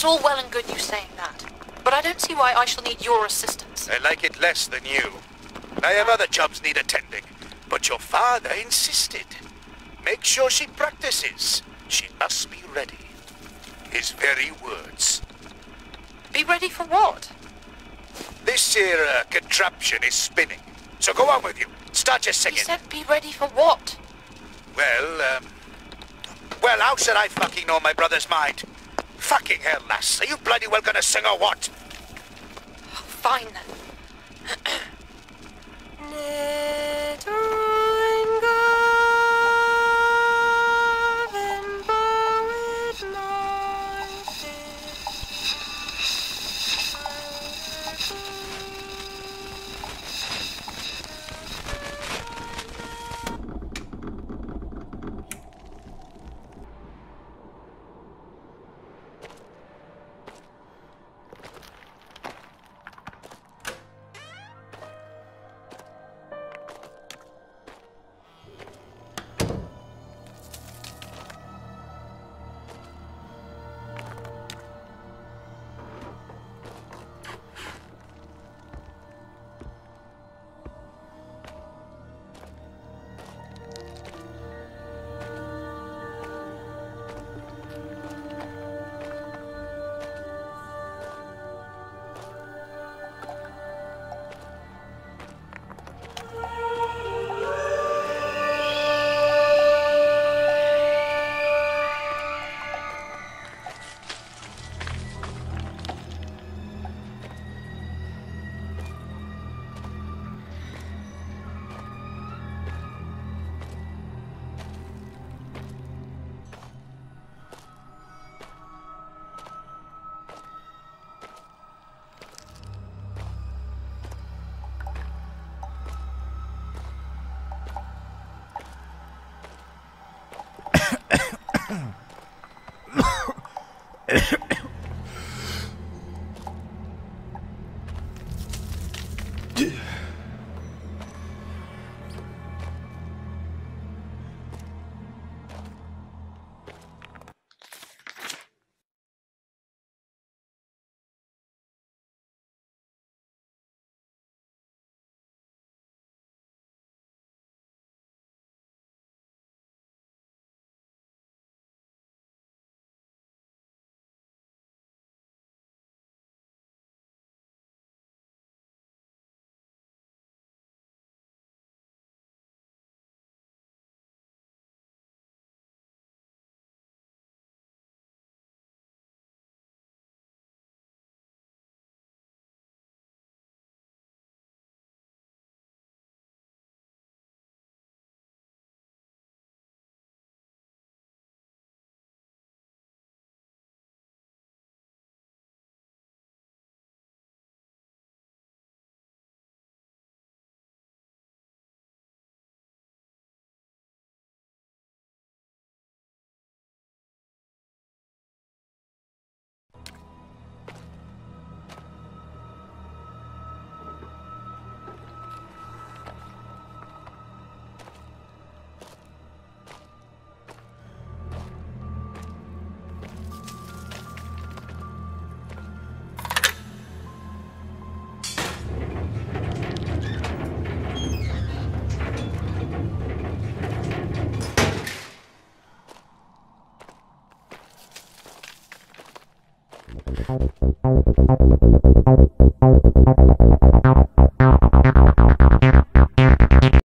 It's all well and good you saying that, but I don't see why I shall need your assistance. I like it less than you. I have other jobs need attending, but your father insisted. Make sure she practices. She must be ready. His very words. Be ready for what? This here contraption is spinning, so go on with you. Start your singing. He said be ready for what? Well, how should I fucking know my brother's mind? Fucking hell, lass. Are you bloody well gonna sing or what? Oh, fine then.